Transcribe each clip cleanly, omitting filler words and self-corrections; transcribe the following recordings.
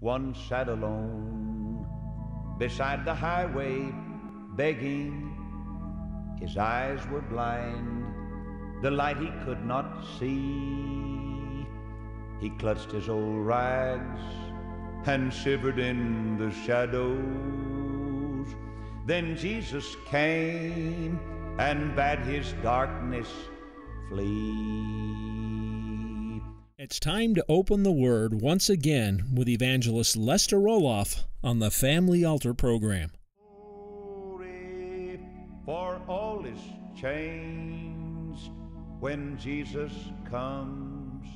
One sat alone beside the highway, begging. His eyes were blind, the light he could not see. He clutched his old rags and shivered in the shadows. Then Jesus came and bade his darkness flee. It's time to open the Word once again with evangelist Lester Roloff on the Family Altar Program. For all is changed when Jesus comes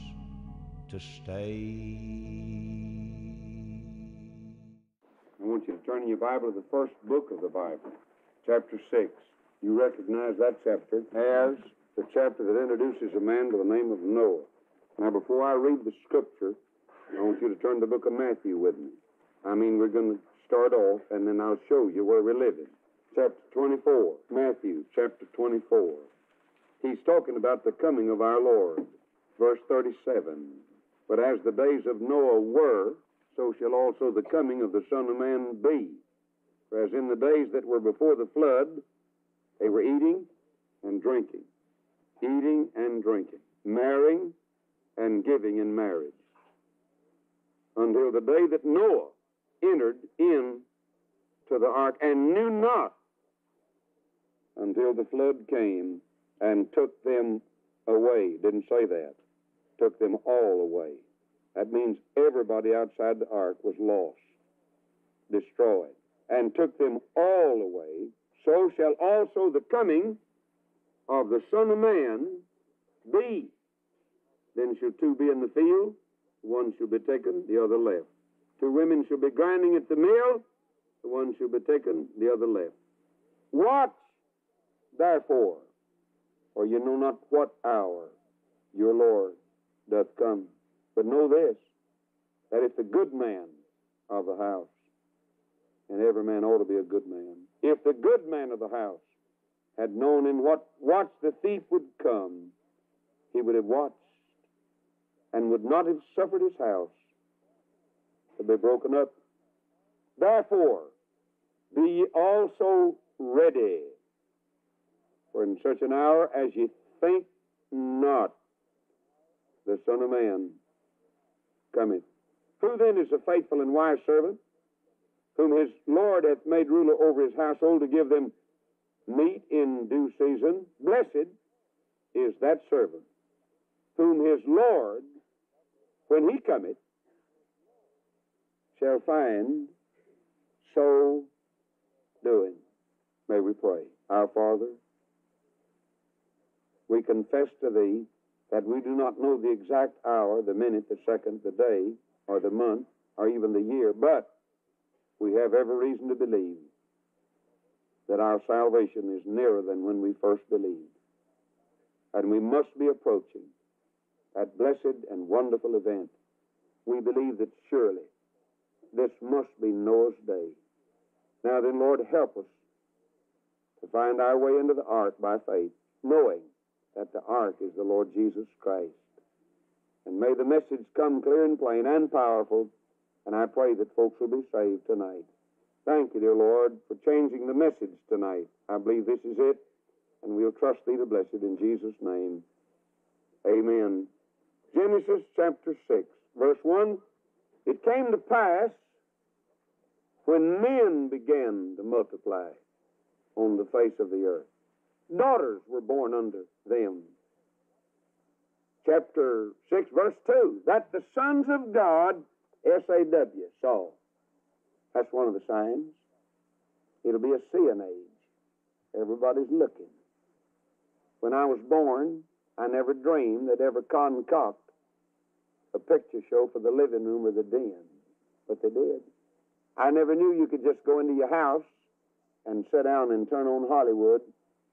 to stay. I want you to turn in your Bible to the first book of the Bible, chapter 6. You recognize that chapter as the chapter that introduces a man to the name of Noah. Now, before I read the scripture, I want you to turn to the book of Matthew with me. I mean, we're going to start off, and then I'll show you where we're living. Chapter 24, Matthew chapter 24. He's talking about the coming of our Lord. Verse 37, but as the days of Noah were, so shall also the coming of the Son of Man be. For as in the days that were before the flood, they were eating and drinking, marrying and giving in marriage, until the day that Noah entered into the ark and knew not, until the flood came and took them away. Didn't say that. Took them all away. That means everybody outside the ark was lost, destroyed, and took them all away. So shall also the coming of the Son of Man be. Then shall two be in the field, one shall be taken, the other left. Two women shall be grinding at the mill, the one shall be taken, the other left. Watch, therefore, for you know not what hour your Lord doth come. But know this, that if the good man of the house, and every man ought to be a good man, if the good man of the house had known in what watch the thief would come, he would have watched and would not have suffered his house to be broken up. Therefore, be ye also ready, for in such an hour as ye think not, the Son of Man cometh. Who then is a faithful and wise servant, whom his Lord hath made ruler over his household to give them meat in due season? Blessed is that servant, whom his Lord, when he cometh, shall find so doing. May we pray. Our Father, we confess to Thee that we do not know the exact hour, the minute, the second, the day, or the month, or even the year, but we have every reason to believe that our salvation is nearer than when we first believed. And we must be approaching that blessed and wonderful event. We believe that surely this must be Noah's day. Now then, Lord, help us to find our way into the ark by faith, knowing that the ark is the Lord Jesus Christ. And may the message come clear and plain and powerful, and I pray that folks will be saved tonight. Thank you, dear Lord, for changing the message tonight. I believe this is it, and we'll trust Thee to bless it in Jesus' name. Amen. Genesis chapter 6, verse 1, it came to pass when men began to multiply on the face of the earth, daughters were born unto them. Chapter 6, verse 2, that the sons of God, S-A-W, saw. That's one of the signs. It'll be a seeing age. Everybody's looking. When I was born, I never dreamed that ever concoct a picture show for the living room or the den, but they did. I never knew you could just go into your house and sit down and turn on Hollywood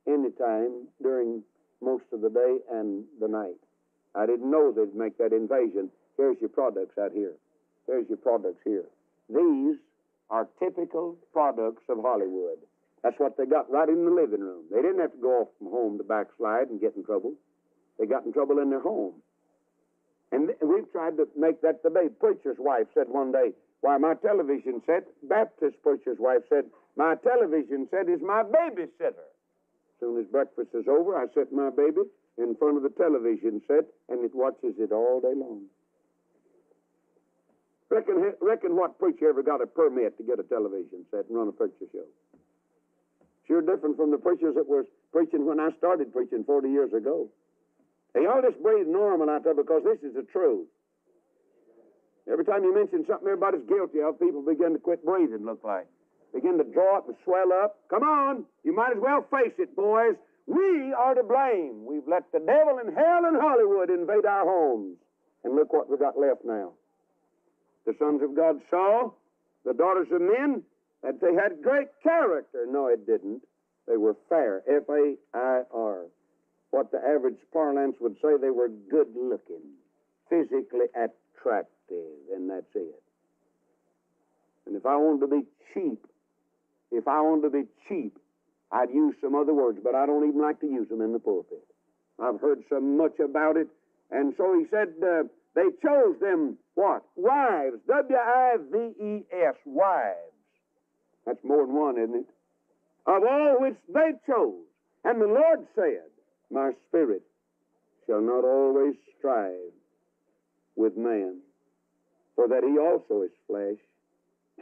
anytime during most of the day and the night. I didn't know they'd make that invasion. Here's your products out here. Here's your products here. These are typical products of Hollywood. That's what they got right in the living room. They didn't have to go off from home to backslide and get in trouble. They got in trouble in their home. And we've tried to make that debate. Preacher's wife said one day, why, my television set, Baptist preacher's wife said, my television set is my babysitter. As soon as breakfast is over, I set my baby in front of the television set, and it watches it all day long. Reckon what preacher ever got a permit to get a television set and run a preacher show? Sure different from the preachers that were preaching when I started preaching 40 years ago. Hey, y'all just breathe normal out there, because this is the truth. Every time you mention something everybody's guilty of, people begin to quit breathing, look like. Begin to draw up and swell up. Come on, you might as well face it, boys. We are to blame. We've let the devil and hell and Hollywood invade our homes. And look what we got left now. The sons of God saw, the daughters of men, that they had great character. No, it didn't. They were fair, F-A-I-R. What the average parlance would say, they were good-looking, physically attractive, and that's it. And if I wanted to be cheap, I'd use some other words, but I don't even like to use them in the pulpit. I've heard so much about it. And so he said, they chose them, what? Wives, W-I-V-E-S, wives. That's more than one, isn't it? Of all which they chose. And the Lord said, my spirit shall not always strive with man, for that he also is flesh.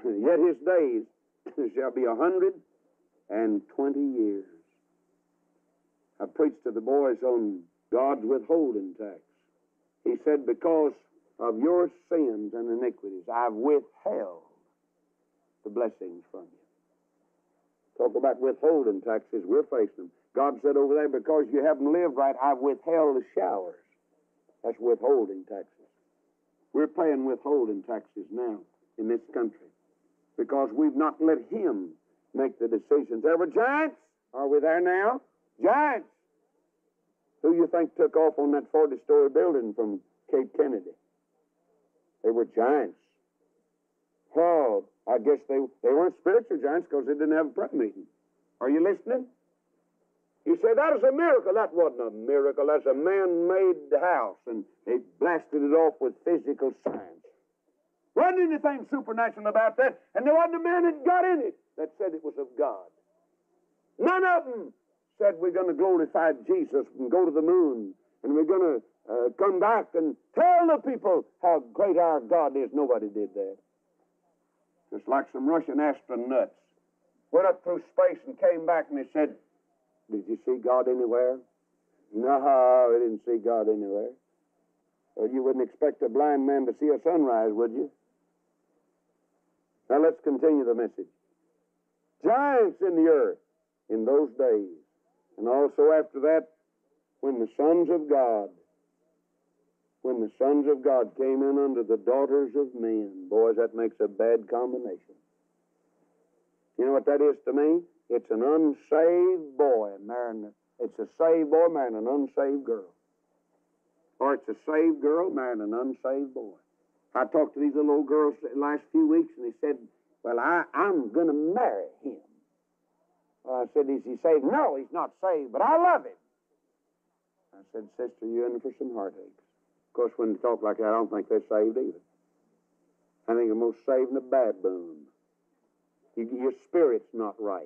Yet his days shall be 120 years. I preached to the boys on God's withholding tax. He said, because of your sins and iniquities, I've withheld the blessings from you. Talk about withholding taxes, we're facing them. God said over there, because you haven't lived right, I've withheld the showers. That's withholding taxes. We're paying withholding taxes now in this country because we've not let him make the decisions. Ever giants? Are we there now? Giants. Who you think took off on that 40-story building from Cape Kennedy? They were giants. Well, I guess they weren't spiritual giants because they didn't have a prayer meeting. Are you listening? You say, that is a miracle. That wasn't a miracle. That's a man-made house, and they blasted it off with physical science. Wasn't anything supernatural about that, and there wasn't a man that got in it that said it was of God. None of them said we're going to glorify Jesus and go to the moon, and we're going to come back and tell the people how great our God is. Nobody did that. Just like some Russian astronauts went up through space and came back and they said, did you see God anywhere? No, I didn't see God anywhere. Well, you wouldn't expect a blind man to see a sunrise, would you? Now let's continue the message. Giants in the earth in those days. And also after that, when the sons of God came in under the daughters of men. Boys, that makes a bad combination. You know what that is to me? It's an unsaved boy marrying, it's a saved boy marrying an unsaved girl. Or it's a saved girl marrying an unsaved boy. I talked to these little old girls the last few weeks, and they said, well, I'm going to marry him. I said, is he saved? No, he's not saved, but I love him. I said, sister, you're in for some heartaches. Of course, when they talk like that, I don't think they're saved either. I think they're most saved in a baboon. Your spirit's not right.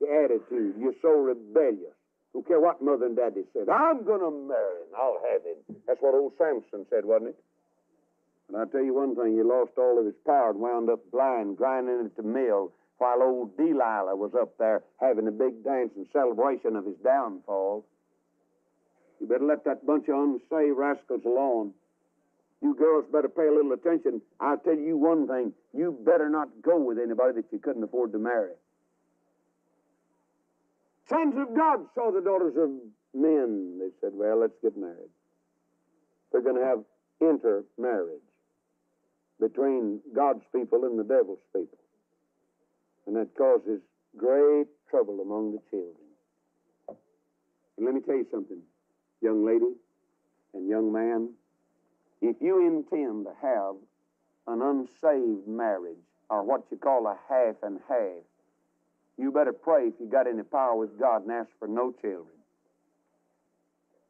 Your attitude, you're so rebellious. Don't care what mother and daddy said. I'm going to marry him. I'll have him. That's what old Samson said, wasn't it? And I tell you one thing, he lost all of his power and wound up blind, grinding at the mill, while old Delilah was up there having a big dance in celebration of his downfall. You better let that bunch of unsaved rascals alone. You girls better pay a little attention. I'll tell you one thing. You better not go with anybody that you couldn't afford to marry. Sons of God saw the daughters of men. They said, well, let's get married. They're going to have intermarriage between God's people and the devil's people. And that causes great trouble among the children. And let me tell you something, young lady and young man, if you intend to have an unsaved marriage, or what you call a half and half, you better pray if you got any power with God and ask for no children.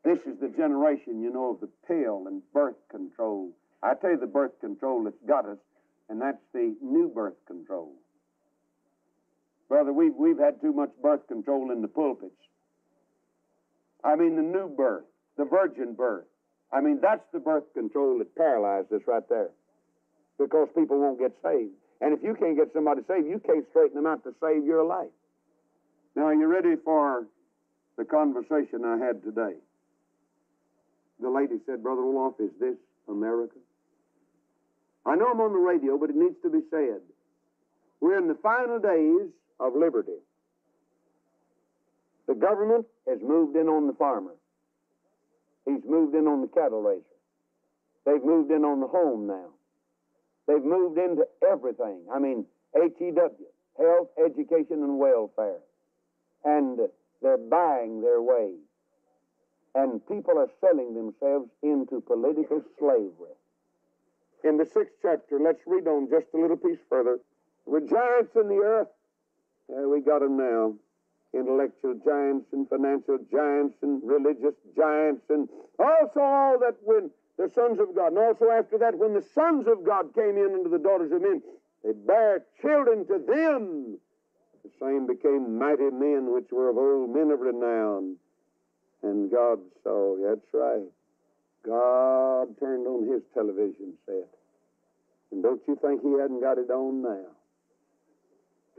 This is the generation, you know, of the pill and birth control. I tell you the birth control that's got us, and that's the new birth control. Brother, we've had too much birth control in the pulpits. I mean the new birth, the virgin birth. I mean, that's the birth control that paralyzed us right there, because people won't get saved. And if you can't get somebody saved, you can't straighten them out to save your life. Now, are you ready for the conversation I had today? The lady said, "Brother Roloff, is this America?" I know I'm on the radio, but it needs to be said. We're in the final days of liberty. The government has moved in on the farmer. He's moved in on the cattle raiser. They've moved in on the home now. They've moved into everything. I mean, H-E-W, health, education, and welfare. And they're buying their way. And people are selling themselves into political slavery. In the 6th chapter, let's read on just a little piece further. We're giants in the earth. Yeah, we got them now. Intellectual giants and financial giants and religious giants, and also all that when the sons of God, and also after that when the sons of God came in unto the daughters of men, they bare children to them. The same became mighty men which were of old, men of renown. And God saw, that's right. God turned on his television set. And don't you think he hadn't got it on now?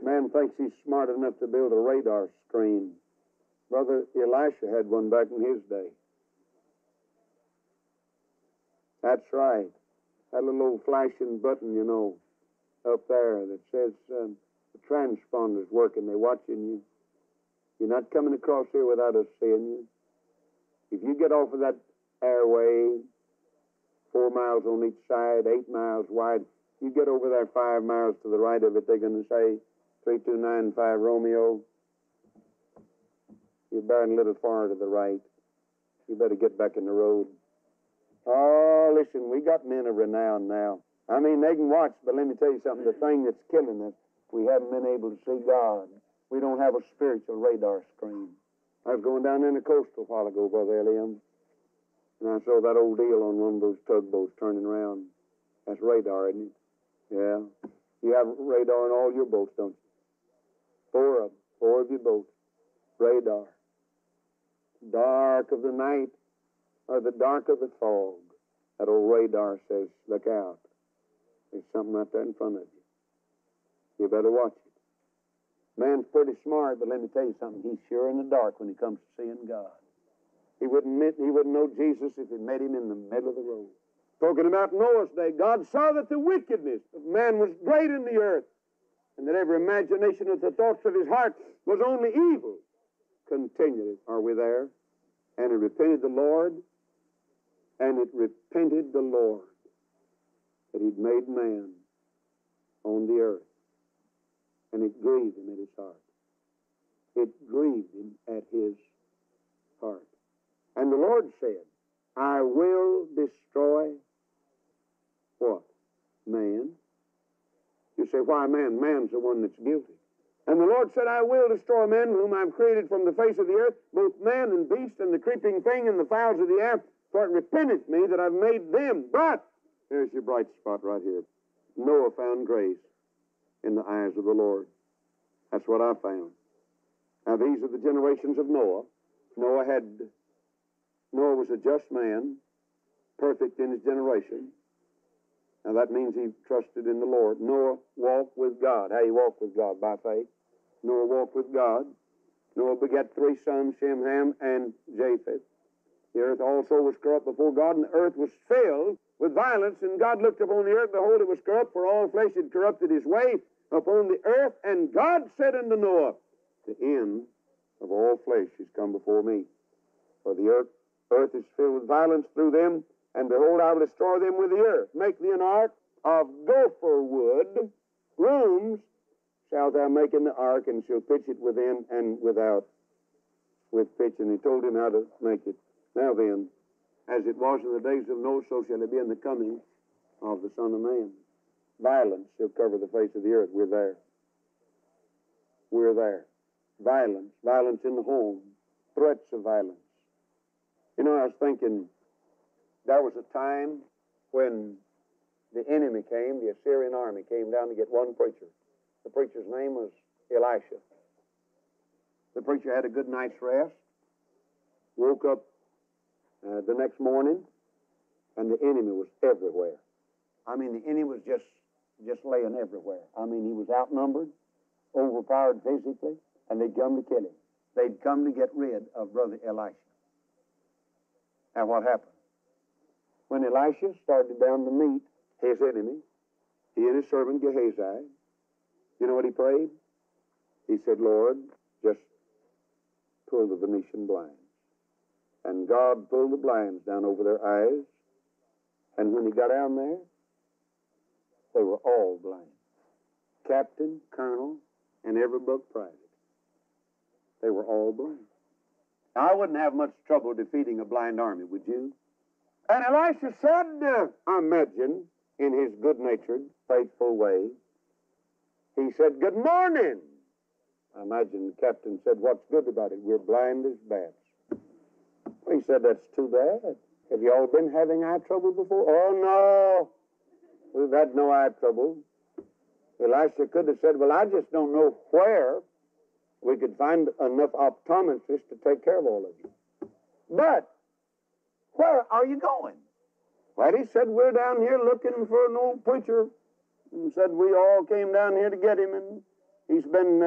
Man thinks he's smart enough to build a radar screen. Brother Elisha had one back in his day. That's right. That little old flashing button, you know, up there that says the transponder's working. They're watching you. You're not coming across here without us seeing you. If you get off of that airway, 4 miles on each side, 8 miles wide, you get over there 5 miles to the right of it, they're going to say, 3295 Romeo, you're bearing a little far to the right. You better get back in the road. Oh, listen, we got men of renown now. I mean, they can watch, but let me tell you something. The thing that's killing us, we haven't been able to see God. We don't have a spiritual radar screen. I was going down in the coastal a while ago, Brother Eliam, and I saw that old deal on one of those tugboats turning around. That's radar, isn't it? Yeah. You have radar in all your boats, don't you? 4 of them. 4 of your boats. Radar. Dark of the night or the dark of the fog. That old radar says, look out. There's something out there in front of you. You better watch it. Man's pretty smart, but let me tell you something. He's sure in the dark when it comes to seeing God. He wouldn't know Jesus if he met him in the middle of the road. Talking about Noah's day, God saw that the wickedness of man was great in the earth, and that every imagination of the thoughts of his heart was only evil continually. Are we there? And it repented the Lord, that he'd made man on the earth. And it grieved him at his heart. It grieved him at his heart. And the Lord said, I will destroy what? Man. You say, why man? Man's the one that's guilty. And the Lord said, I will destroy man whom I have created from the face of the earth, both man and beast and the creeping thing and the fowls of the air, for it repenteth me that I've made them. But, here's your bright spot right here. Noah found grace in the eyes of the Lord. That's what I found. Now, these are the generations of Noah. Noah was a just man, perfect in his generation. Now that means he trusted in the Lord. Noah walked with God. How he walked with God? By faith. Noah walked with God. Noah begat 3 sons, Shem, Ham, and Japheth. The earth also was corrupt before God, and the earth was filled with violence. And God looked upon the earth, behold, it was corrupt, for all flesh had corrupted his way upon the earth. And God said unto Noah, the end of all flesh is come before me, for the earth is filled with violence through them, and behold, I will destroy them with the earth. Make thee an ark of gopher wood. Rooms shalt thou make in the ark, and shall pitch it within and without with pitch. And he told him how to make it. Now then, as it was in the days of Noah, so shall it be in the coming of the Son of Man. Violence shall cover the face of the earth. We're there. Violence in the home, threats of violence. You know, I was thinking, there was a time when the enemy came, the Assyrian army came down to get one preacher. The preacher's name was Elisha. The preacher had a good night's rest, woke up the next morning, and the enemy was everywhere. I mean, the enemy was just laying everywhere. I mean, he was outnumbered, overpowered physically, and they'd come to kill him. They'd come to get rid of Brother Elisha. And what happened? When Elisha started down to meet his enemy, he and his servant Gehazi, you know what he prayed? He said, Lord, just pull the Venetian blinds. And God pulled the blinds down over their eyes, and when he got down there, they were all blind. Captain, colonel, and every book private. They were all blind. Now, I wouldn't have much trouble defeating a blind army, would you? And Elisha said, I imagine, in his good-natured, faithful way, he said, good morning. I imagine the captain said, what's good about it? We're blind as bats. Well, he said, that's too bad. Have you all been having eye trouble before? Oh, no. We've had no eye trouble. Elisha could have said, well, I just don't know where we could find enough optometrists to take care of all of you. But where are you going? Well, he said, we're down here looking for an old preacher. And said, we all came down here to get him, and he's been,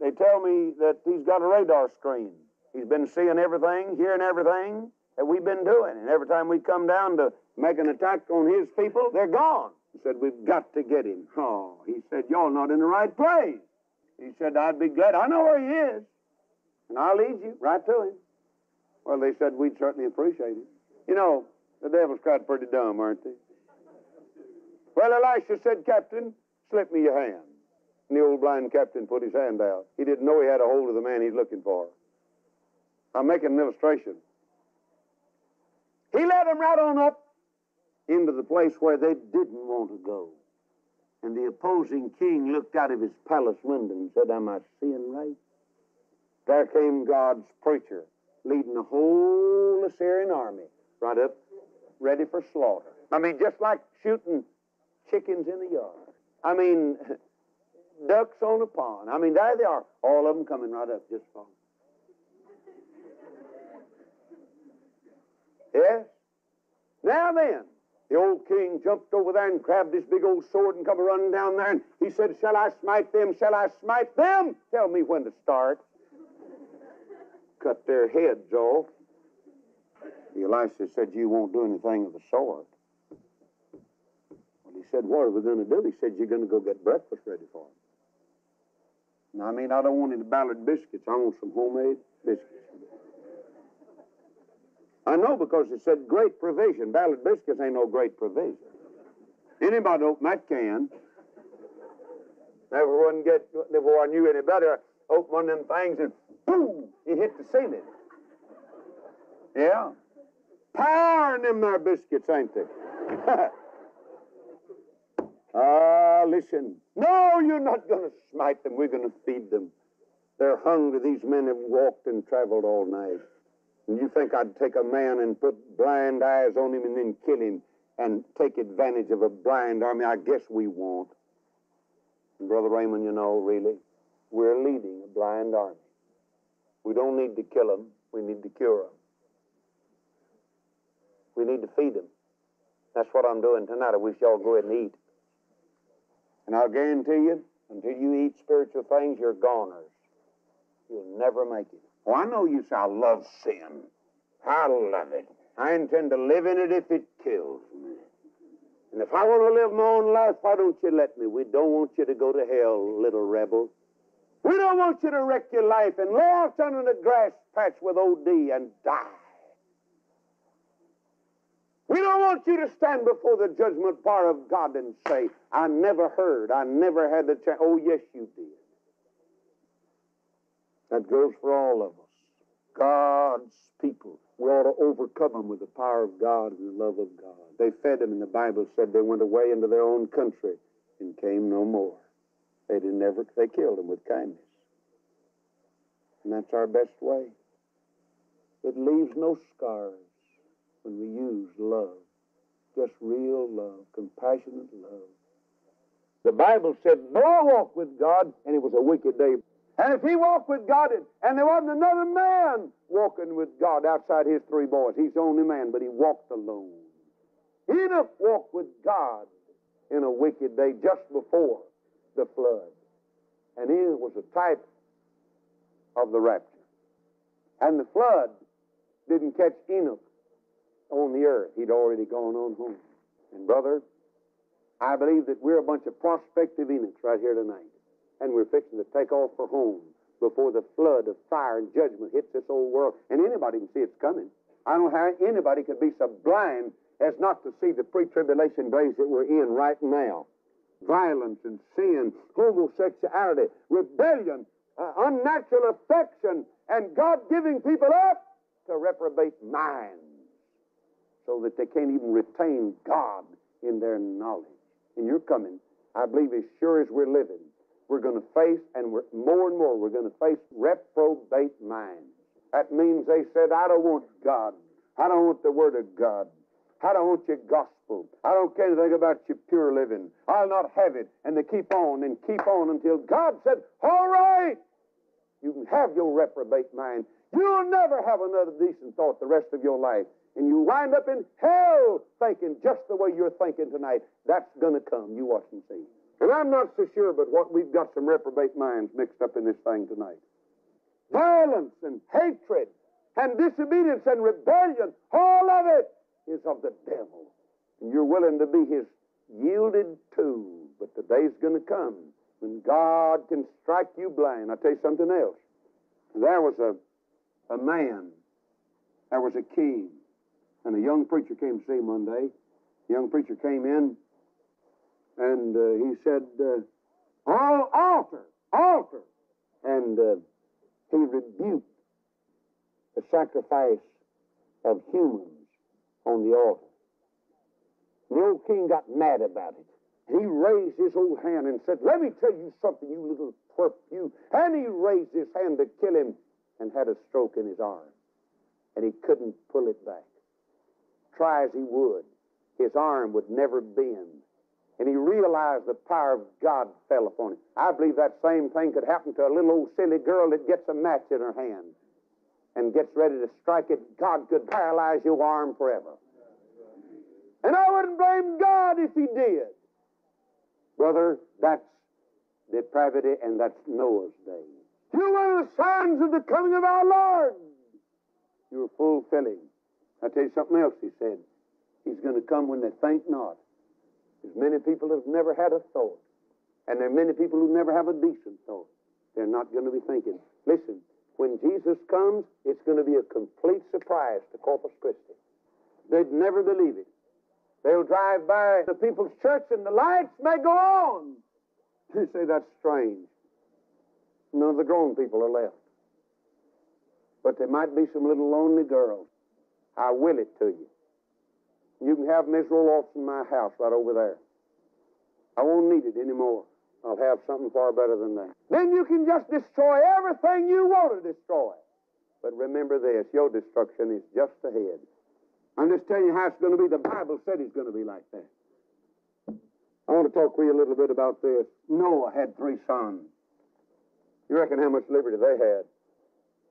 they tell me that he's got a radar screen. He's been seeing everything, hearing everything that we've been doing. And every time we come down to make an attack on his people, they're gone. He said, we've got to get him. Oh, he said, y'all not in the right place. He said, I'd be glad. I know where he is, and I'll lead you right to him. Well, they said, we'd certainly appreciate it. You know, the devil's quite pretty dumb, aren't they? Well, Elisha said, Captain, slip me your hand. And the old blind captain put his hand out. He didn't know he had a hold of the man he's looking for. I'm making an illustration. He led him right on up into the place where they didn't want to go. And the opposing king looked out of his palace window and said, am I seeing right? There came God's preacher, leading the whole Assyrian army right up, ready for slaughter. I mean, just like shooting chickens in the yard. I mean, ducks on a pond. I mean, there they are, all of them coming right up, just following. Yes? Now then, the old king jumped over there and grabbed his big old sword and come running down there, and he said, shall I smite them? Shall I smite them? Tell me when to start. Cut their heads off. Elisha said, you won't do anything with the sword. Well, he said, what are we going to do? He said, you're going to go get breakfast ready for him. Now, I mean, I don't want any Ballard biscuits. I want some homemade biscuits. I know, because it said great provision. Ballard biscuits ain't no great provision. Anybody open that can. Never knew any better. Open one of them things and boom, it hit the ceiling. Yeah. Powering them there biscuits, ain't they? Listen. No, you're not going to smite them. We're going to feed them. They're hungry. These men have walked and traveled all night. And you think I'd take a man and put blind eyes on him and then kill him and take advantage of a blind army? I guess we won't. And Brother Raymond, you know, really, we're leading a blind army. We don't need to kill them. We need to cure them. We need to feed them. That's what I'm doing tonight. I wish y'all go ahead and eat. And I'll guarantee you, until you eat spiritual things, you're goners. You'll never make it. Oh, I know you say, I love sin. I love it. I intend to live in it if it kills me. And if I want to live my own life, why don't you let me? We don't want you to go to hell, little rebel. We don't want you to wreck your life and lay out under the grass patch with OD and die. We don't want you to stand before the judgment bar of God and say, I never heard, I never had the chance. Oh, yes, you did. That goes for all of us. God's people. We ought to overcome them with the power of God and the love of God. They fed them, and the Bible said they went away into their own country and came no more. They killed them with kindness. And that's our best way. It leaves no scars when we use love, just real love, compassionate love. The Bible said, Noah walked with God, and it was a wicked day. And if he walked with God, and there wasn't another man walking with God outside his three boys, he's the only man, but he walked alone. Enoch walked with God in a wicked day just before the flood. And Enoch was a type of the rapture. And the flood didn't catch Enoch on the earth. He'd already gone on home. And brother, I believe that we're a bunch of prospective Enochs right here tonight. And we're fixing to take off for home before the flood of fire and judgment hits this old world. And anybody can see it's coming. I don't know how anybody could be so blind as not to see the pre-tribulation days that we're in right now. Violence and sin, homosexuality, rebellion, unnatural affection, and God giving people up to reprobate minds so that they can't even retain God in their knowledge. And you're coming, I believe, as sure as we're living. We're going to face, we're going to face reprobate minds. That means they said, I don't want God. I don't want the Word of God. I don't want your gospel. I don't care anything about your pure living. I'll not have it. And they keep on and keep on until God said, all right, you can have your reprobate mind. You'll never have another decent thought the rest of your life. And you wind up in hell thinking just the way you're thinking tonight. That's going to come. You watch and see. And I'm not so sure but what we've got some reprobate minds mixed up in this thing tonight. Violence and hatred and disobedience and rebellion, all of it is of the devil. And you're willing to be his yielded to. But the day's going to come when God can strike you blind. I'll tell you something else. There was a man, there was a king, and a young preacher came to see him one day. The young preacher came in, and he said, oh, altar. And he rebuked the sacrifice of humans on the altar. The old king got mad about it. And he raised his old hand and said, let me tell you something, you little twerp, you. And he raised his hand to kill him and had a stroke in his arm. And he couldn't pull it back. Try as he would, his arm would never bend. And he realized the power of God fell upon him. I believe that same thing could happen to a little old silly girl that gets a match in her hand and gets ready to strike it. God could paralyze your arm forever. And I wouldn't blame God if he did. Brother, that's depravity, and that's Noah's day. You're one of the signs of the coming of our Lord. You're fulfilling. I'll tell you something else he said. He's going to come when they think not. There's many people that have never had a thought, and there are many people who never have a decent thought. They're not going to be thinking. Listen, when Jesus comes, it's going to be a complete surprise to Corpus Christi. They'd never believe it. They'll drive by the people's church, and the lights may go on. You say, that's strange. None of the grown people are left. But there might be some little lonely girls. I will it to you. You can have Miss Roloff in my house right over there. I won't need it anymore. I'll have something far better than that. Then you can just destroy everything you want to destroy. But remember this, your destruction is just ahead. I'm just telling you how it's going to be. The Bible said it's going to be like that. I want to talk with you a little bit about this. Noah had 3 sons. You reckon how much liberty they had?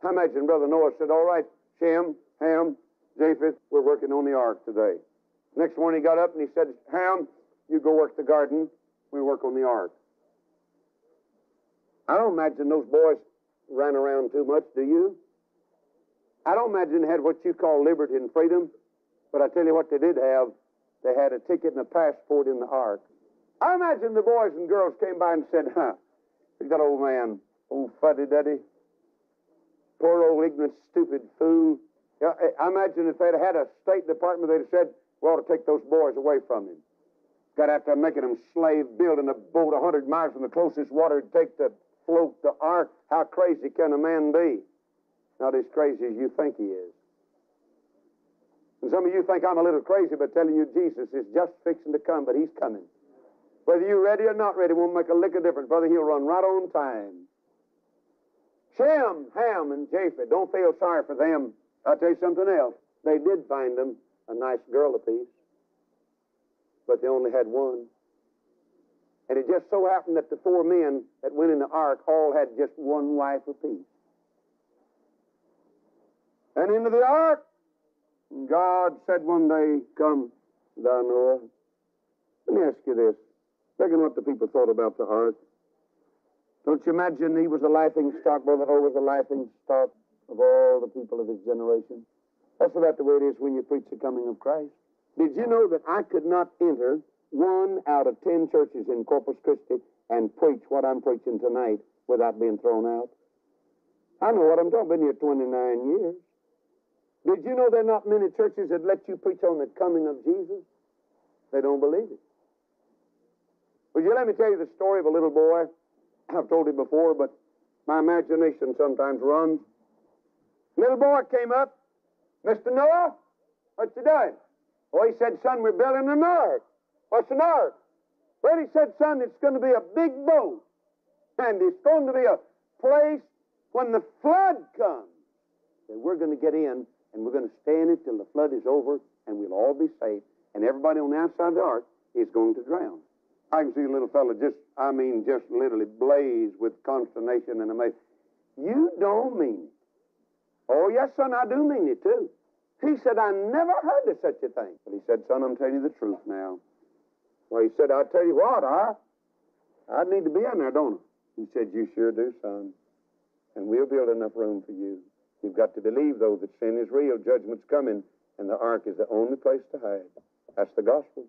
I imagine Brother Noah said, all right, Shem, Ham, Japheth, we're working on the ark today. Next morning he got up and he said, Ham, you go work the garden, we work on the ark. I don't imagine those boys ran around too much, do you? I don't imagine they had what you call liberty and freedom, but I tell you what they did have, they had a ticket and a passport in the ark. I imagine the boys and girls came by and said, look at that old man, old fuddy-duddy, poor old ignorant stupid fool. I imagine if they'd had a State Department, they'd have said, we ought to take those boys away from him. Got out there making them slave, building a boat 100 miles from the closest water to take to float the ark. How crazy can a man be? Not as crazy as you think he is. And some of you think I'm a little crazy by telling you Jesus is just fixing to come, but he's coming. Whether you're ready or not ready won't make a lick of difference. Brother, he'll run right on time. Shem, Ham, and Japheth, don't feel sorry for them. I'll tell you something else. They did find them a nice girl apiece, but they only had one. And it just so happened that the four men that went in the ark all had just one wife apiece. And into the ark, God said one day, "Come, thou Noah." Let me ask you this. Look at what the people thought about the ark. Don't you imagine he was a laughing stock, Brother Noah was a laughing stock of all the people of his generation? That's about the way it is when you preach the coming of Christ. Did you know that I could not enter one out of 10 churches in Corpus Christi and preach what I'm preaching tonight without being thrown out? I know what I'm talking about. I've been here 29 years. Did you know there are not many churches that let you preach on the coming of Jesus? They don't believe it. Would you let me tell you the story of a little boy? I've told you before, but my imagination sometimes runs. Little boy came up. "Mr. Noah, what you doing?" "Oh," he said, "son, we're building an ark." "What's an ark?" "Well," he said, "son, it's going to be a big boat. And it's going to be a place when the flood comes that we're going to get in, and we're going to stay in it till the flood is over, and we'll all be safe. And everybody on the outside of the ark is going to drown." I can see the little fellow just literally blaze with consternation and amazement. "You don't mean it." "Oh, yes, son, I do mean it, too." He said, "I never heard of such a thing." But he said, "Son, I'm telling you the truth now." Well, he said, "I'll tell you what, I need to be in there, don't I?" He said, "You sure do, son. And we'll build enough room for you. You've got to believe, though, that sin is real, judgment's coming, and the ark is the only place to hide." That's the gospel.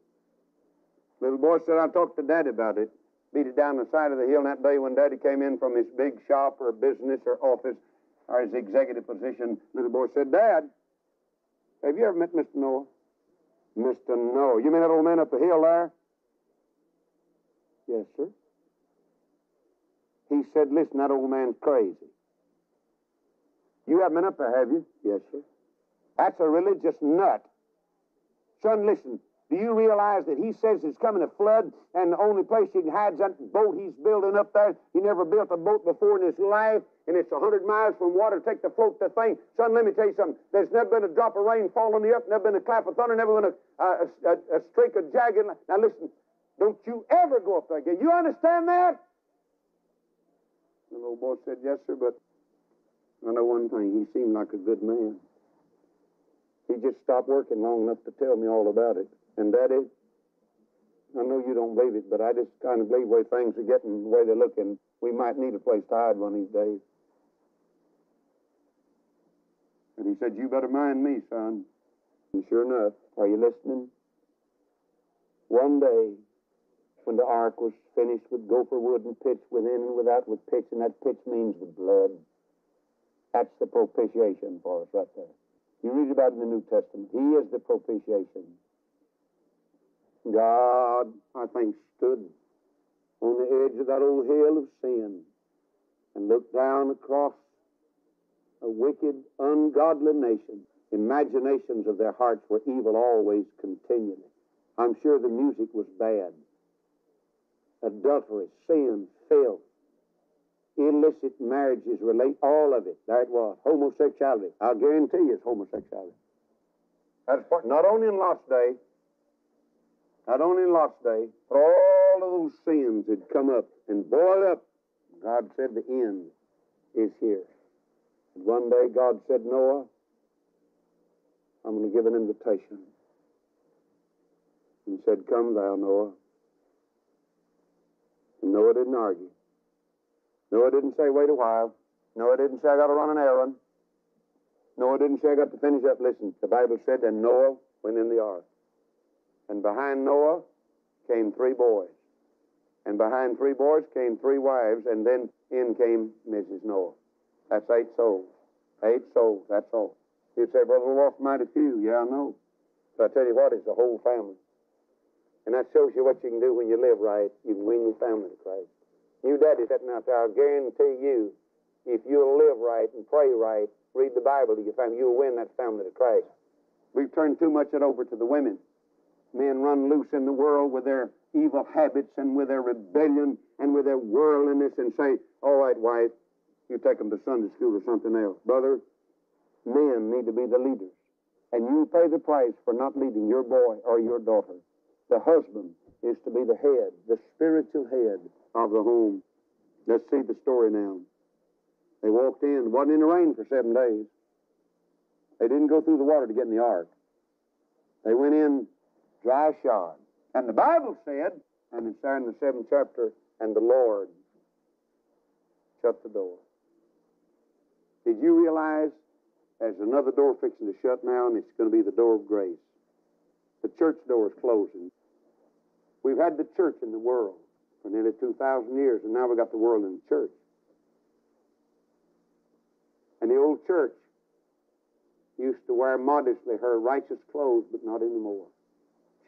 Little boy said, "I talked to Daddy about it." Beat it down the side of the hill, and that day when Daddy came in from his big shop or business or office, or his executive position, little boy said, "Dad, have you ever met Mr. Noah?" "Mr. Noah? You mean that old man up the hill there?" "Yes, sir." He said, "Listen, that old man's crazy. You haven't been up there, have you?" "Yes, sir." "That's a religious nut. Son, listen, do you realize that he says there's coming a flood, and the only place he can hide is that boat he's building up there? He never built a boat before in his life, and it's 100 miles from water to take the float the thing. Son, let me tell you something. There's never been a drop of rain falling on the earth, never been a clap of thunder, never been a streak of jagged line. Now listen, don't you ever go up there again. You understand that?" The little boy said, "Yes, sir, but I know one thing. He seemed like a good man. He just stopped working long enough to tell me all about it. And Daddy, I know you don't believe it, but I just kind of believe the way things are getting, the way they're looking, we might need a place to hide one of these days." And he said, "You better mind me, son." And sure enough, are you listening? One day, when the ark was finished with gopher wood and pitch, within and without with pitch, and that pitch means the blood. That's the propitiation for us right there. You read about it in the New Testament. He is the propitiation. God, I think, stood on the edge of that old hill of sin and looked down across a wicked, ungodly nation. Imaginations of their hearts were evil always, continually. I'm sure the music was bad. Adultery, sin, filth, illicit marriages, relate all of it. There it was. Homosexuality. I'll guarantee you it's homosexuality. That's part, not only in Lot's day, not only in Lot's day, but all of those sins had come up and boiled up. God said the end is here. And one day God said, "Noah, I'm going to give an invitation." He said, "Come thou, Noah." And Noah didn't argue. Noah didn't say, "Wait a while." Noah didn't say, "I got to run an errand." Noah didn't say, "I got to finish up." Listen, the Bible said, and Noah went in the ark. And behind Noah came three boys. And behind three boys came three wives, and then in came Mrs. Noah. That's 8 souls. 8 souls, that's all. You'd say, "Brother Roloff, mighty few." Yeah, I know. But I tell you what, it's the whole family. And that shows you what you can do when you live right. You can win your family to Christ. You daddy sitting out there, I guarantee you, if you'll live right and pray right, read the Bible to your family, you'll win that family to Christ. We've turned too much of it over to the women. Men run loose in the world with their evil habits and with their rebellion and with their worldliness and say, "All right, wife, you take them to Sunday school or something else. Brother, Men need to be the leaders. And you pay the price for not leading your boy or your daughter. The husband is to be the head, the spiritual head of the home. Let's see the story now. They walked in. It wasn't in the rain for 7 days. They didn't go through the water to get in the ark. They went in dry shod. And the Bible said, and it's there in the 7th chapter, and the Lord shut the door. Did you realize there's another door fixing to shut now, and it's going to be the door of grace? The church door is closing. We've had the church in the world for nearly 2,000 years, and now we've got the world in the church. And the old church used to wear modestly her righteous clothes, but not anymore.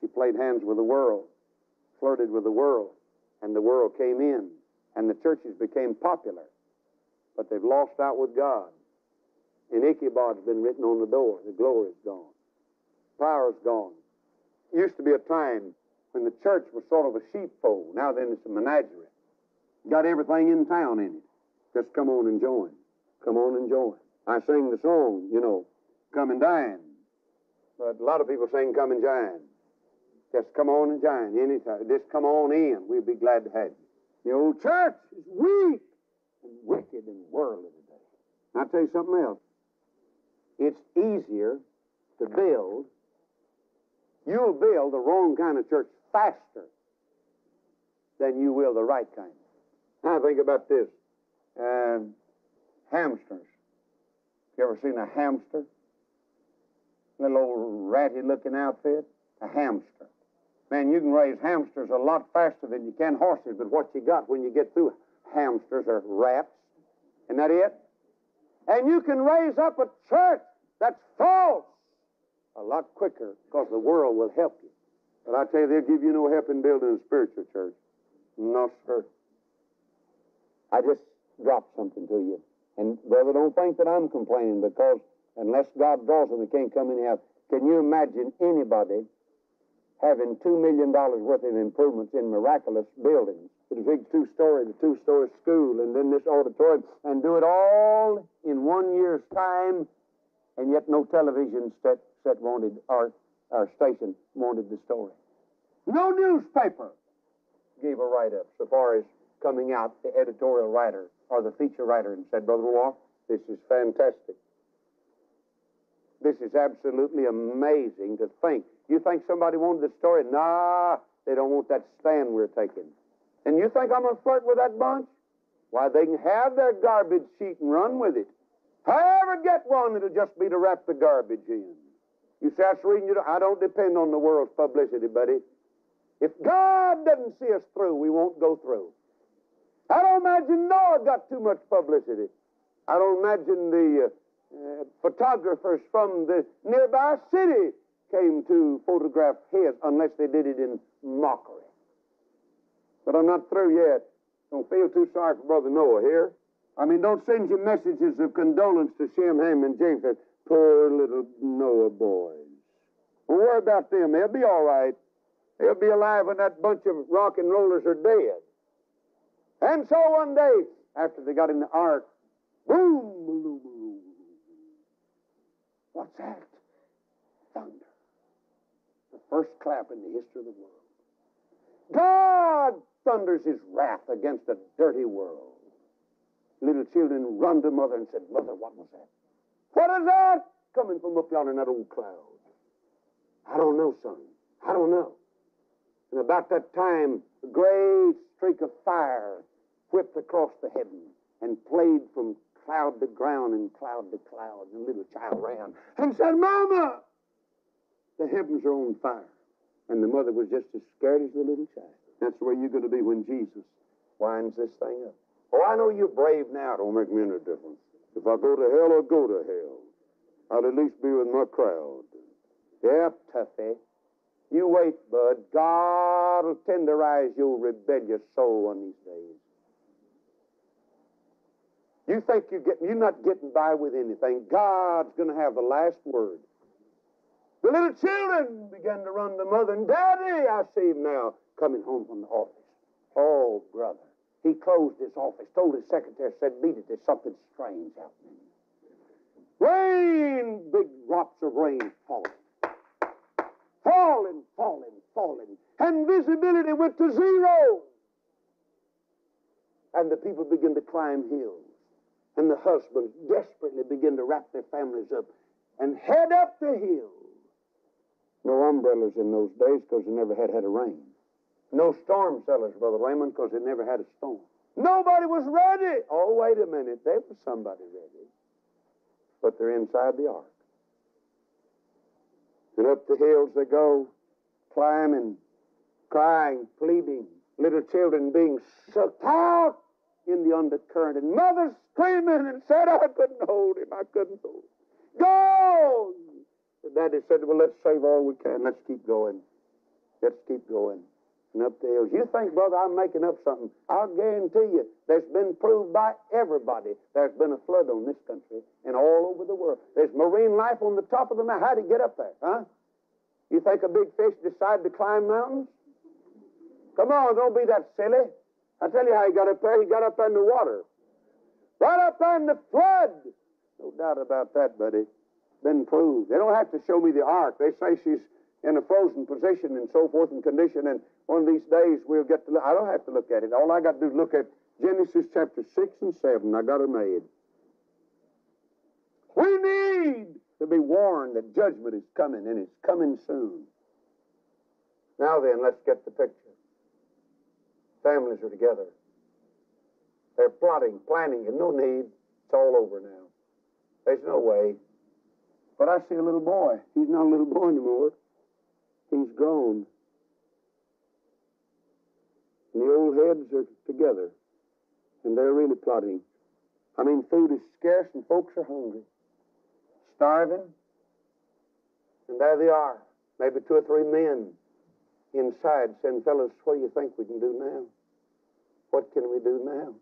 She played hands with the world, flirted with the world, and the world came in, and the churches became popular. But they've lost out with God. And Ichabod's been written on the door. The glory's gone. Power's gone. It used to be a time when the church was sort of a sheepfold. Now then it's a menagerie. Got everything in town in it. Just come on and join. Come on and join. I sing the song, you know, come and dine. But a lot of people sing come and dine. Just come on and dine anytime. Just come on in. We'll be glad to have you. The old church is weak and wicked and worldly today. And I'll tell you something else. It's easier to build. You'll build the wrong kind of church faster than you will the right kind. Now think about this. Hamsters. You ever seen a hamster? Little old ratty-looking outfit. A hamster. Man, you can raise hamsters a lot faster than you can horses, but what you got when you get through hamsters are rats. Isn't that it? And you can raise up a church that's false a lot quicker because the world will help you. But I tell you, they'll give you no help in building a spiritual church. No, sir. I just dropped something to you. And, brother, don't think that I'm complaining, because unless God draws them, they can't come in the house. Can you imagine anybody having $2 million worth of improvements in miraculous buildings? The big two-story school, and then this auditorium, and do it all in 1 year's time, and yet no television set wanted, or our station wanted the story. No newspaper gave a write-up so far as coming out the editorial writer or the feature writer and said, Brother Roloff, this is fantastic. This is absolutely amazing to think. You think somebody wanted the story? Nah, they don't want that stand we're taking. And you think I'm going to flirt with that bunch? Why, they can have their garbage sheet and run with it. However, get one, it'll just be to wrap the garbage in. You say, that's the reason you don't. I don't depend on the world's publicity, buddy. If God doesn't see us through, we won't go through. I don't imagine Noah got too much publicity. I don't imagine the photographers from the nearby city came to photograph his, unless they did it in mockery. But I'm not through yet. Don't feel too sorry for Brother Noah here. I mean, don't send you messages of condolence to Shem, Ham, and Japheth. Poor little Noah boys. Don't worry about them. They'll be all right. They'll be alive when that bunch of rock and rollers are dead. And so one day, after they got in the ark, boom, what's that? Thunder. The first clap in the history of the world. God thunders his wrath against a dirty world. Little children run to mother and said, Mother, what was that? What is that? Coming from up yonder in that old cloud. I don't know, son. I don't know. And about that time, a great streak of fire whipped across the heaven and played from cloud to ground and cloud to cloud. And the little child ran and said, Mama, the heavens are on fire. And the mother was just as scared as the little child. That's where you're going to be when Jesus winds this thing up. Oh, I know you're brave now. Don't make me any difference. If I go to hell or go to hell, I'll at least be with my crowd. Yeah, Tuffy. You wait, bud. God will tenderize your rebellious soul on these days. You think you're not getting by with anything. God's going to have the last word. The little children began to run to mother, and Daddy, I see him now, coming home from the office. Oh, brother. He closed his office, told his secretary, said, beat it, there's something strange happening. Rain, big drops of rain falling. Falling, falling, falling. And visibility went to zero. And the people began to climb hills. And the husbands desperately began to wrap their families up and head up the hill. No umbrellas in those days because they never had a rain. No storm cellars, Brother Raymond, because they never had a storm. Nobody was ready. Oh, wait a minute. There was somebody ready. But they're inside the ark. And up the hills they go, climbing, crying, pleading, little children being sucked out in the undercurrent, and mothers screaming and said, I couldn't hold him, I couldn't hold him. Go! The daddy said, well, let's save all we can. Let's keep going. Let's keep going. And up the hills. You think, brother, I'm making up something. I'll guarantee you, there's been proved by everybody. There's been a flood on this country and all over the world. There's marine life on the top of the mountain. How'd it get up there, huh? You think a big fish decided to climb mountains? Come on, don't be that silly. I'll tell you how he got up there. He got up in the water. Right up in the flood. No doubt about that, buddy. Been proved. They don't have to show me the ark. They say she's in a frozen position and so forth and condition, and one of these days we'll get to look. I don't have to look at it. All I got to do is look at Genesis chapter 6 and 7. I got it made. We need to be warned that judgment is coming, and it's coming soon. Now then, let's get the picture. Families are together. They're plotting, planning, and no need. It's all over now. There's no way. But I see a little boy. He's not a little boy anymore. He's grown. And the old heads are together. And they're really plotting. I mean, food is scarce and folks are hungry. Starving. And there they are. Maybe 2 or 3 men inside saying, fellas, what do you think we can do now? What can we do now?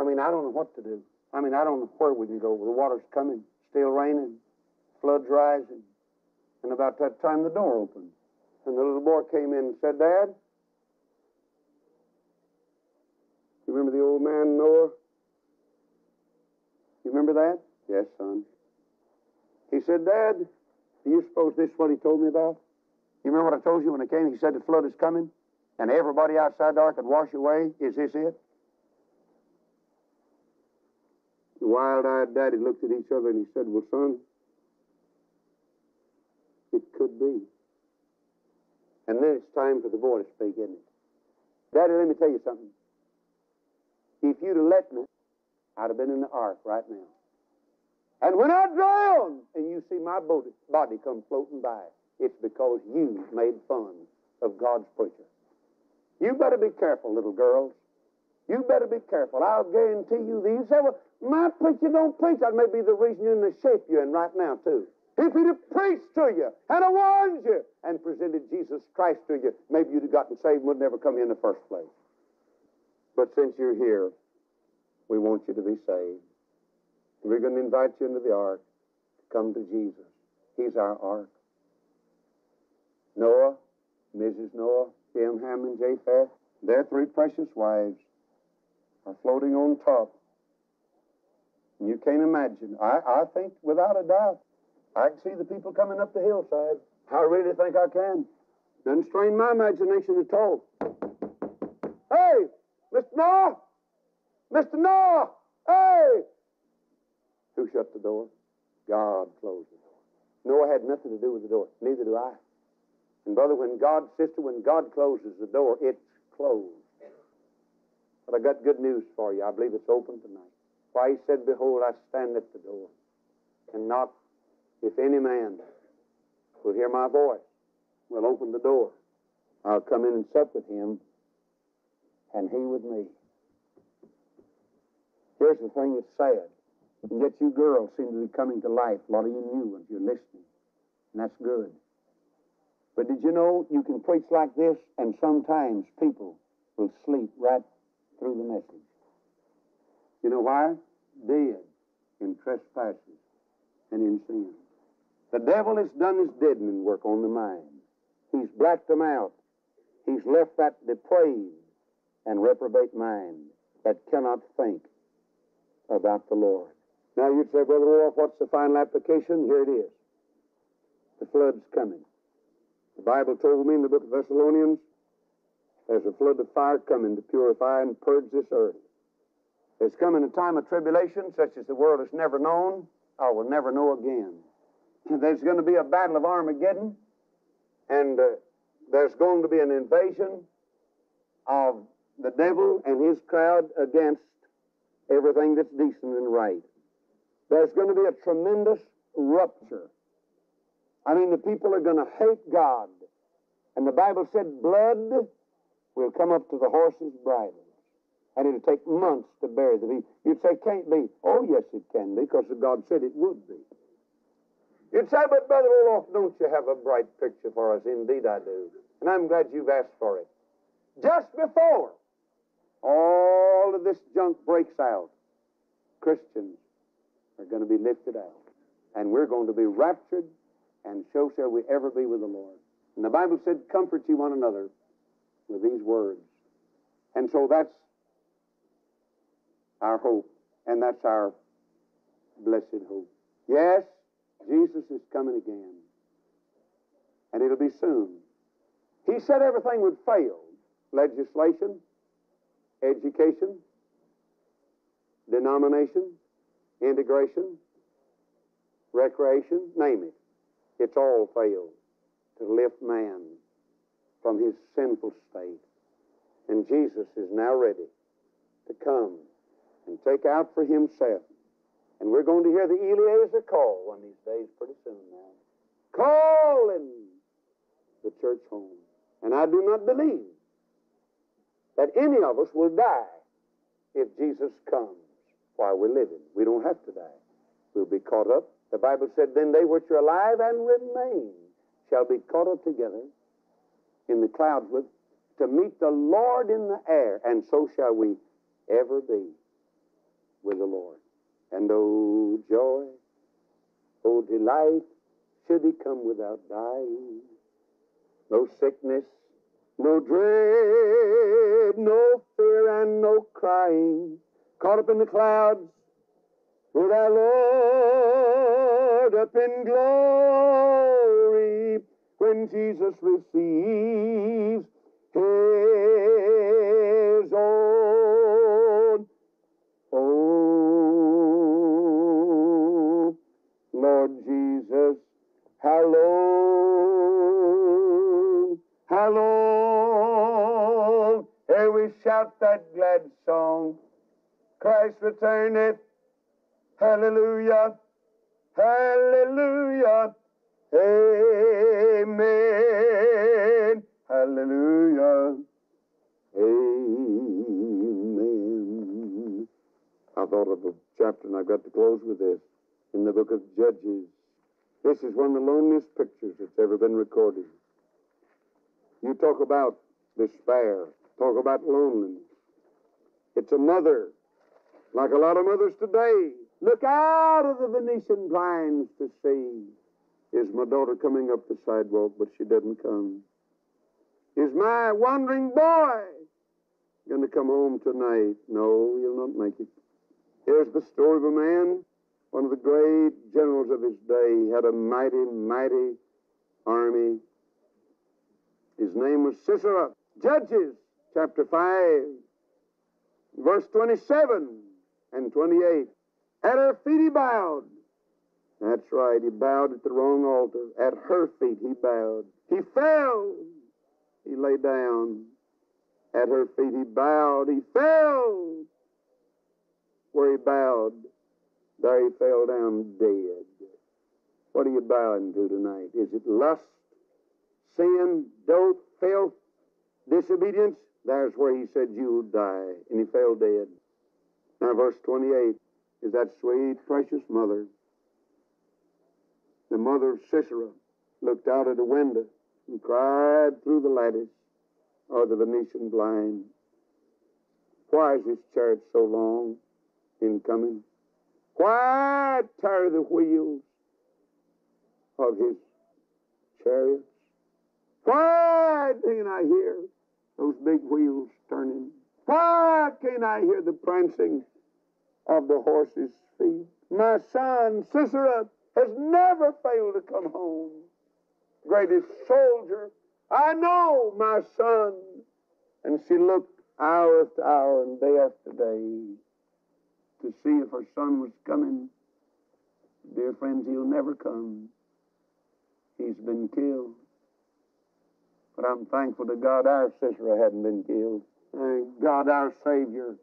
I mean, I don't know what to do. I mean, I don't know where we can go. The water's coming. Still raining. Flood's rising. And about that time, the door opened. And the little boy came in and said, Dad, you remember the old man, Noah? You remember that? Yes, son. He said, Dad, do you suppose this is what he told me about? You remember what I told you when I came? He said the flood is coming, and everybody outside the ark could wash away. Is this it? The wild-eyed daddy looked at each other and he said, well, son, it could be. And then it's time for the boy to speak, isn't it? Daddy, let me tell you something. If you'd have let me, I'd have been in the ark right now. And when I drown and you see my body come floating by, it's because you made fun of God's preacher. You better be careful, little girls. You better be careful. I'll guarantee you these. You say, well, my preacher don't preach. That may be the reason you're in the shape you're in right now, too. If he'd have preached to you and warned you and presented Jesus Christ to you, maybe you'd have gotten saved and would never come in the first place. But since you're here, we want you to be saved. We're going to invite you into the ark to come to Jesus. He's our ark. Noah, Mrs. Noah, Jim Hammond, Japheth, their 3 precious wives are floating on top. And you can't imagine. I think without a doubt, I can see the people coming up the hillside. I really think I can. Doesn't strain my imagination at all. Hey, Mr. Noah! Mr. Noah! Hey! Who shut the door? God closed the door. Noah had nothing to do with the door. Neither do I. And brother, when God closes the door, it's closed. But I got good news for you. I believe it's open tonight. Why, he said, behold, I stand at the door, and knock. If any man will hear my voice, will open the door, I'll come in and sup with him, and he with me. Here's the thing that's sad. And yet you girls seem to be coming to life. A lot of you new ones, you're listening. And that's good. But did you know you can preach like this, and sometimes people will sleep right through the message? You know why? Dead in trespasses and in sin. The devil has done his deadening work on the mind. He's blacked them out. He's left that depraved and reprobate mind that cannot think about the Lord. Now you'd say, Brother Roloff, what's the final application? Here it is. The flood's coming. The Bible told me in the book of Thessalonians, there's a flood of fire coming to purify and purge this earth. There's coming a time of tribulation such as the world has never known or will never know again. There's going to be a battle of Armageddon, and there's going to be an invasion of the devil and his crowd against everything that's decent and right. There's going to be a tremendous rupture. I mean, the people are going to hate God. And the Bible said blood will come up to the horse's bridles. And it'll take months to bury the people. You'd say, can't be. Oh, yes, it can be, because God said it would be. You'd say, but Brother Roloff, don't you have a bright picture for us? Indeed I do. And I'm glad you've asked for it. Just before all of this junk breaks out, Christians are going to be lifted out. And we're going to be raptured, and so shall we ever be with the Lord. And the Bible said, comfort ye one another with these words. And so that's our hope, and that's our blessed hope. Yes, Jesus is coming again, and it'll be soon. He said everything would fail. Legislation, education, denomination, integration, recreation, name it. It's all failed to lift man from his sinful state. And Jesus is now ready to come and take out for himself. And we're going to hear the Eliezer call one of these days pretty soon now. Calling the church home. And I do not believe that any of us will die if Jesus comes while we're living. We don't have to die. We'll be caught up. The Bible said, then they which are alive and remain shall be caught up together in the clouds to meet the Lord in the air. And so shall we ever be with the Lord. And oh joy, oh delight, should he come without dying. No sickness, no dread, no fear and no crying. Caught up in the clouds with our Lord up in glory. When Jesus receives his own. Oh, Lord Jesus, hallowed, hallowed. Here we shout that glad song. Christ returneth. Hallelujah, hallelujah, amen, hallelujah, amen. I thought of a chapter, and I've got to close with this, in the book of Judges. This is one of the loneliest pictures that's ever been recorded. You talk about despair, talk about loneliness. It's a mother, like a lot of mothers today. Look out of the Venetian blinds to see, is my daughter coming up the sidewalk, but she doesn't come? Is my wandering boy going to come home tonight? No, he'll not make it. Here's the story of a man, one of the great generals of his day. He had a mighty, mighty army. His name was Sisera. Judges, chapter 5, verse 27 and 28. At her feet he bowed. That's right, he bowed at the wrong altar. At her feet he bowed. He fell. He lay down. At her feet he bowed. He fell. Where he bowed, there he fell down dead. What are you bowing to tonight? Is it lust, sin, dope, filth, disobedience? There's where he said, you'll die. And he fell dead. Now, verse 28. Is that sweet, precious mother. The mother of Sisera looked out at a window and cried through the lattice or the Venetian blind, why is this chariot so long in coming? Why tire the wheels of his chariots? Why can I hear those big wheels turning? Why can't I hear the prancing of the horse's feet? My son, Sisera, has never failed to come home. Greatest soldier, I know my son. And she looked hour after hour and day after day to see if her son was coming. Dear friends, he'll never come. He's been killed. But I'm thankful to God our Sisera hadn't been killed. And God our Savior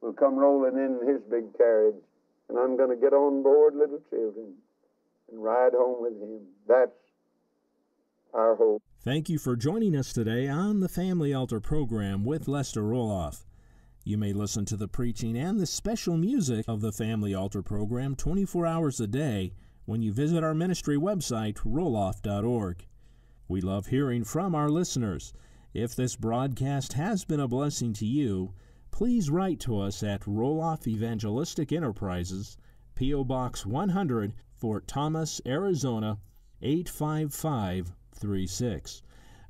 will come rolling in his big carriage, and I'm going to get on board little children and ride home with him. That's our hope. Thank you for joining us today on the Family Altar Program with Lester Roloff. You may listen to the preaching and the special music of the Family Altar Program 24 hours a day when you visit our ministry website, roloff.org. We love hearing from our listeners. If this broadcast has been a blessing to you, please write to us at Roloff Evangelistic Enterprises, P.O. Box 100, Fort Thomas, Arizona, 85536.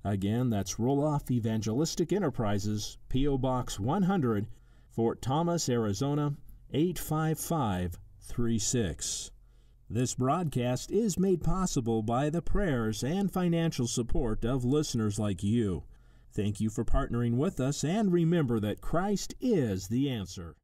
Again, that's Roloff Evangelistic Enterprises, P.O. Box 100, Fort Thomas, Arizona, 85536. This broadcast is made possible by the prayers and financial support of listeners like you. Thank you for partnering with us, and remember that Christ is the answer.